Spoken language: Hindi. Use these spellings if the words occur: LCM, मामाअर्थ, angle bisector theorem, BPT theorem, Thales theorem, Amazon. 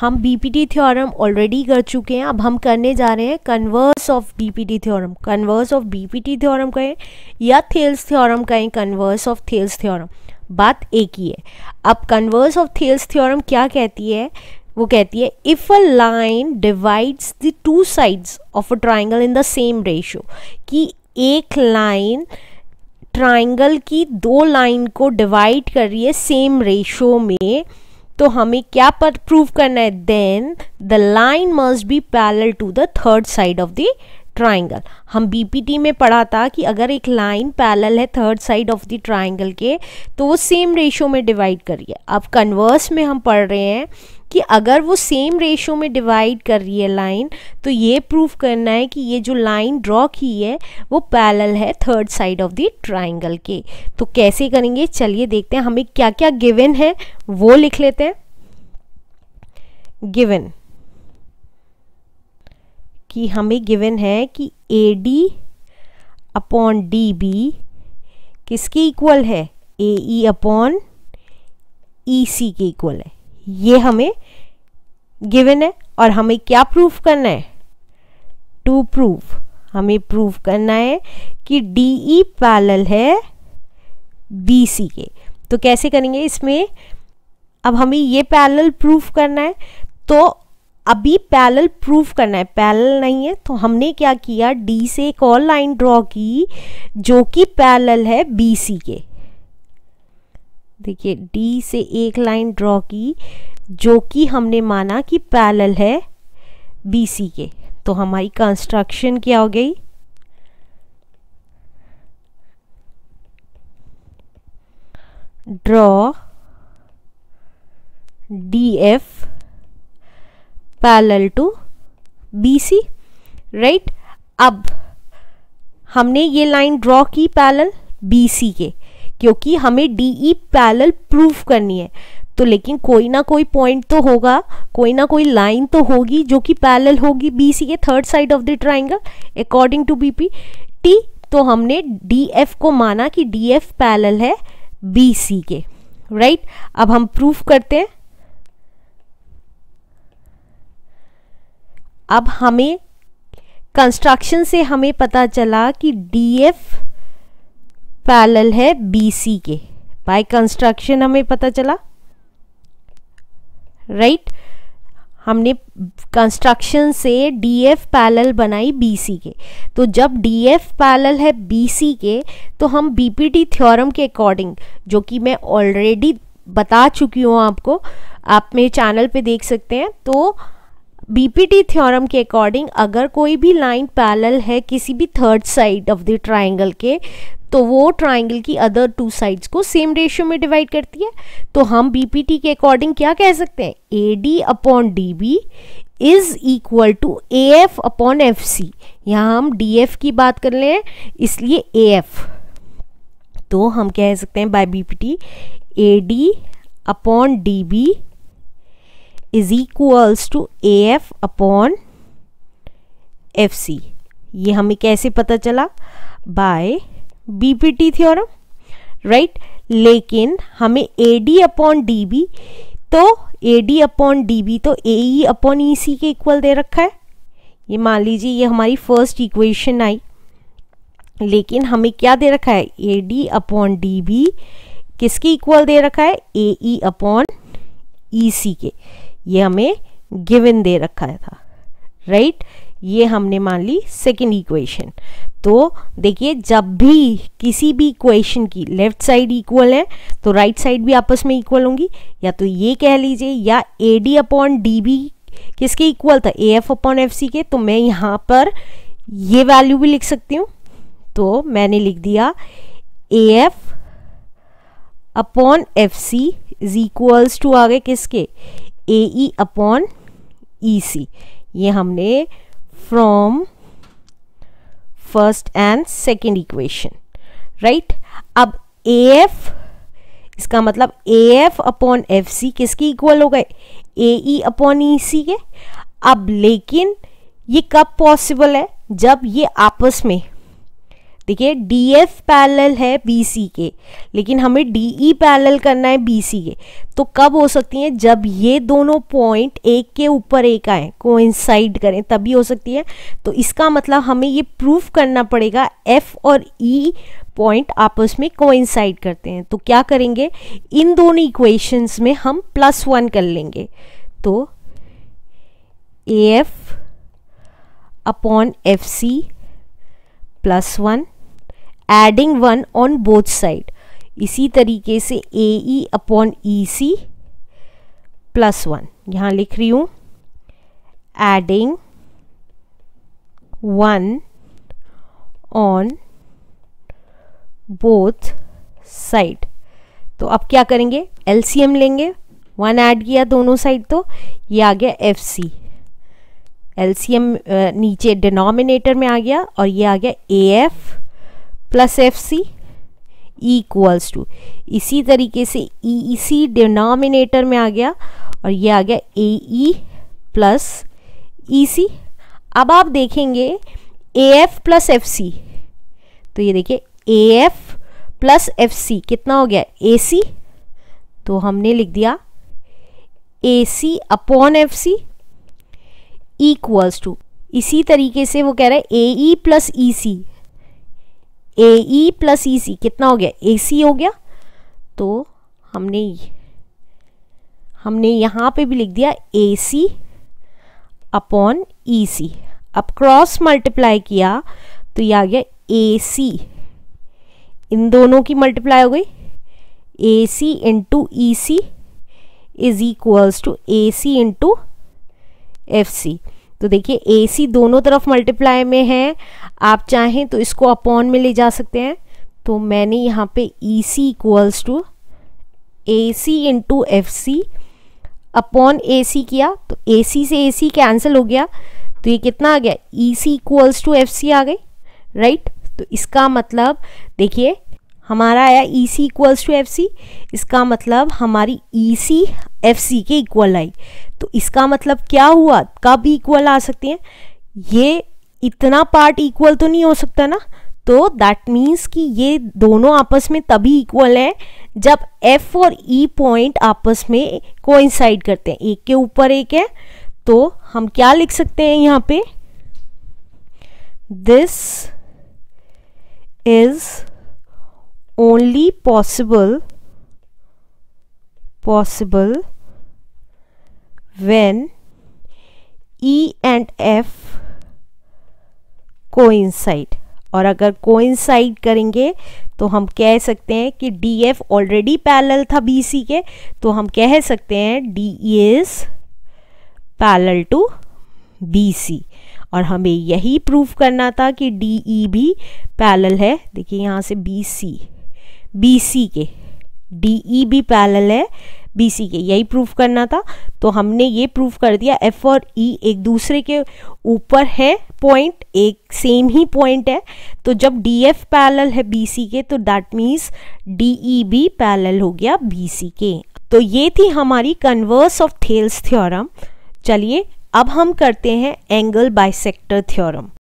हम बीपीटी थ्योरम ऑलरेडी कर चुके हैं, अब हम करने जा रहे हैं converse of BPT theorem. Converse of BPT theorem कहें या थेल्स थ्योरम कहें, कन्वर्स ऑफ थेल्स थ्योरम, बात एक ही है। अब कन्वर्स ऑफ थेल्स थ्योरम क्या कहती है? वो कहती है if a line divides the two sides of a triangle in the same ratio, कि एक लाइन ट्राइंगल की दो लाइन को डिवाइड कर रही है सेम रेशियो में, तो हमें क्या पर प्रूव करना है? Then the line must be parallel to the third side of the triangle. हम बीपीटी में पढ़ा था कि अगर एक लाइन पैरेलल है third side of the triangle के तो वो सेम रेशियो में डिवाइड कर रही है। अब कन्वर्स में हम पढ़ रहे हैं कि अगर वो सेम रेशियो में डिवाइड कर रही है लाइन, तो ये प्रूव करना है कि ये जो लाइन ड्रॉ की है वो पैरेलल है third side of the triangle के। तो कैसे करेंगे, चलिए देखते हैं। हमें क्या क्या गिवन है वो लिख लेते हैं। गिवन कि हमें गिवन है कि AD अपॉन DB किसके इक्वल है? AE अपॉन EC के इक्वल है। ये हमें गिवन है और हमें क्या प्रूव करना है? टू प्रूव, हमें प्रूव करना है कि DE पैरेलल है BC के। तो कैसे करेंगे इसमें? अब हमें ये पैरेलल प्रूव करना है, तो अभी पैरेलल प्रूफ करना है, पैरेलल नहीं है, तो हमने क्या किया, D से एक और लाइन ड्रॉ की जो कि पैरेलल है BC के। देखिए, D से एक लाइन ड्रॉ की जो कि हमने माना कि पैरेलल है BC के। तो हमारी कंस्ट्रक्शन क्या हो गई? Draw DF parallel to BC, right. अब हमने ये लाइन ड्रॉ की पैरेलल BC के, क्योंकि हमें DE पैरेलल प्रूफ करनी है, तो लेकिन कोई ना कोई पॉइंट तो होगा, कोई ना कोई लाइन तो होगी जो कि पैरेलल होगी BC के third side of the triangle according to BPT। तो हमने DF को माना कि DF पैरेलल है BC के, राइट। अब हम प्रूफ करते हैं। अब हमें कंस्ट्रक्शन से हमें पता चला कि DF पैरेलल है BC के, बाय कंस्ट्रक्शन हमें पता चला, राइट। हमने कंस्ट्रक्शन से DF पैरेलल बनाई BC के। तो जब DF पैरेलल है BC के, तो हम BPT थ्योरम के अकॉर्डिंग, जो कि मैं ऑलरेडी बता चुकी हूँ आपको, आप मेरे चैनल पे देख सकते हैं, तो बीपीटी थ्योरम के अकॉर्डिंग अगर कोई भी लाइन पैरेलल है किसी भी third side of the triangle के, तो वो ट्राइंगल की अदर टू साइड्स को सेम रेशियो में डिवाइड करती है। तो हम बीपीटी के अकॉर्डिंग क्या कह सकते हैं? AD upon DB is equal to AF upon FC। यहाँ हम DF की बात कर रहे हैं, इसलिए AF। तो हम कह सकते हैं by BPT AD upon DB is equals to AF upon FC। ये हमें कैसे पता चला? By BPT theorem, right. लेकिन हमें AD अपॉन DB, तो AD अपॉन DB तो AE अपॉन EC के इक्वल दे रखा है। ये मान लीजिए ये हमारी फर्स्ट इक्वेशन आई, लेकिन हमें क्या दे रखा है? AD अपॉन DB किसके इक्वल दे रखा है? AE अपॉन EC के। ये हमें गिवन दे रखा था, राइट। ये हमने मान ली सेकेंड इक्वेशन। तो देखिए, जब भी किसी भी इक्वेशन की लेफ्ट साइड इक्वल है तो राइट साइड भी आपस में इक्वल होंगी, या तो ये कह लीजिए, या AD अपॉन DB किसके इक्वल था? AF अपॉन FC के। तो मैं यहाँ पर ये वैल्यू भी लिख सकती हूँ, तो मैंने लिख दिया AF upon FC is equals to आगे किसके? AE upon EC। ये हमने from first and second equation, right. अब AF, इसका मतलब AF अपॉन FC किसके इक्वल हो गए? AE अपॉन EC के। अब लेकिन ये कब पॉसिबल है? जब ये आपस में, देखिए DF पैरेलल है BC के, लेकिन हमें DE पैरेलल करना है BC के। तो कब हो सकती है? जब ये दोनों पॉइंट एक के ऊपर एक आए, कोइंसाइड करें, तभी हो सकती है। तो इसका मतलब हमें ये प्रूफ करना पड़ेगा F और E पॉइंट आपस में कोइंसाइड करते हैं। तो क्या करेंगे, इन दोनों इक्वेशंस में हम +1 कर लेंगे। तो AF upon FC +1 adding 1 on both side. इसी तरीके से AE अपॉन EC +1, यहाँ लिख रही हूँ एडिंग 1 ऑन बोथ साइड। तो अब क्या करेंगे, LCM लेंगे, 1 ऐड किया दोनों साइड तो ये आ गया FC, LCM नीचे डिनोमिनेटर में आ गया और ये आ गया AF plus FC equals to. इसी तरीके से EEC डिनोमिनेटर में आ गया और ये आ गया AE प्लस EC। अब आप देखेंगे AF प्लस FC, तो ये देखिए AF प्लस FC कितना हो गया AC, तो हमने लिख दिया AC upon FC equals to. इसी तरीके से वो कह रहा है AE plus EC, AE plus EC कितना हो गया AC हो गया, तो हमने यहाँ पे भी लिख दिया AC अपॉन EC। अब क्रॉस मल्टीप्लाई किया तो ये आ गया AC, इन दोनों की मल्टीप्लाई हो गई, AC into EC is equals to AC into FC। तो देखिए AC दोनों तरफ मल्टीप्लाई में है, आप चाहें तो इसको अपॉन में ले जा सकते हैं। तो मैंने यहाँ पे EC equals to AC into FC upon AC किया, तो AC से AC कैंसिल हो गया, तो ये कितना आ गया EC इक्वल्स टू FC आ गई, राइट। तो इसका मतलब देखिए हमारा आया EC इक्वल्स टू FC, इसका मतलब हमारी EC FC के इक्वल आई। तो इसका मतलब क्या हुआ, कब इक्वल आ सकती हैं, ये इतना पार्ट इक्वल तो नहीं हो सकता ना, तो दैट मीन्स कि ये दोनों आपस में तभी इक्वल हैं जब F और E पॉइंट आपस में कोइंसाइड करते हैं, एक के ऊपर एक है। तो हम क्या लिख सकते हैं यहाँ पे, this is only possible when E and F coincide। और अगर coincide करेंगे तो हम कह सकते हैं कि DF ऑलरेडी पैरेलल था BC के, तो हम कह सकते हैं DE is parallel to BC। और हमें यही प्रूफ करना था कि DE भी पैरेलल है, देखिए यहाँ से BC के, DE भी पैरेलल है BC के, यही प्रूफ करना था। तो हमने ये प्रूफ कर दिया F और E एक दूसरे के ऊपर है पॉइंट, एक सेम ही पॉइंट है। तो जब DF पैरेलल है BC के तो दैट मीन्स DE भी पैरेलल हो गया BC के। तो ये थी हमारी कन्वर्स ऑफ थेल्स थ्योरम। चलिए अब हम करते हैं एंगल बाइसेक्टर थ्योरम।